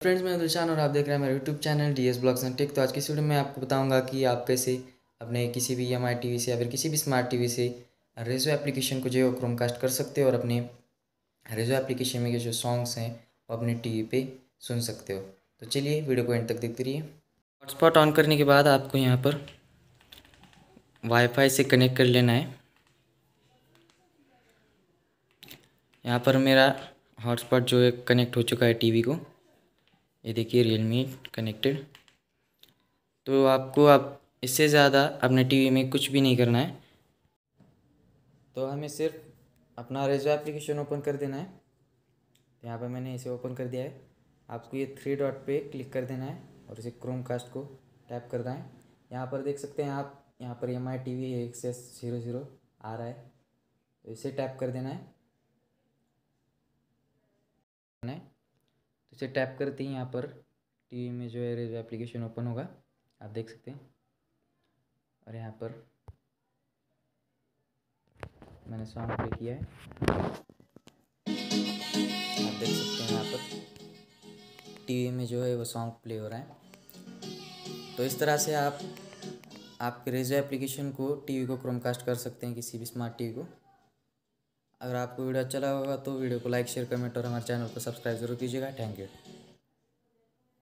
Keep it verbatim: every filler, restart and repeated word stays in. Friends, मैं दिलशान और आप देख रहे हैं मेरा YouTube channel D S blog and tech. तो आज की वीडियो में आपको बताऊंगा कि आप कैसे अपने किसी भी एम आई टीवी से या फिर किसी भी स्मार्ट टीवी से रेसो एप्लीकेशन को जो है क्रोमकास्ट कर सकते हो और अपने रेसो एप्लीकेशन में जो सॉन्ग्स हैं वो अपने टीवी पे सुन सकते हो। तो चलिए वीडियो को एंड तक देखते रहिए। हॉटस्पॉट ऑन करने के बाद आपको यहाँ पर वाईफाई से कनेक्ट कर लेना है। यहाँ पर मेरा हॉटस्पॉट जो है कनेक्ट हो चुका है टीवी को, ये देखिए रियलमी कनेक्टेड। तो आपको आप इससे ज़्यादा अपने टीवी में कुछ भी नहीं करना है, तो हमें सिर्फ अपना रेसो एप्लीकेशन ओपन कर देना है। यहाँ पर मैंने इसे ओपन कर दिया है। आपको ये थ्री डॉट पे क्लिक कर देना है और इसे क्रोमकास्ट को टैप करना है। यहाँ पर देख सकते हैं आप, यहाँ पर M I TV access zero zero आ रहा है, तो इसे टैप कर देना है। तो इसे टैप करते ही यहाँ पर टीवी में जो है रेसो एप्लीकेशन ओपन होगा, आप देख सकते हैं। और यहाँ पर मैंने सॉन्ग प्ले किया है, आप देख सकते हैं यहाँ पर टीवी में जो है वो सॉन्ग प्ले हो रहा है। तो इस तरह से आप आपके रेसो एप्लीकेशन को टीवी को क्रोमकास्ट कर सकते हैं, किसी भी स्मार्ट टीवी को। अगर आपको वीडियो अच्छा लगा होगा तो वीडियो को लाइक, शेयर, कमेंट और हमारे चैनल को सब्सक्राइब जरूर कीजिएगा। Thank you.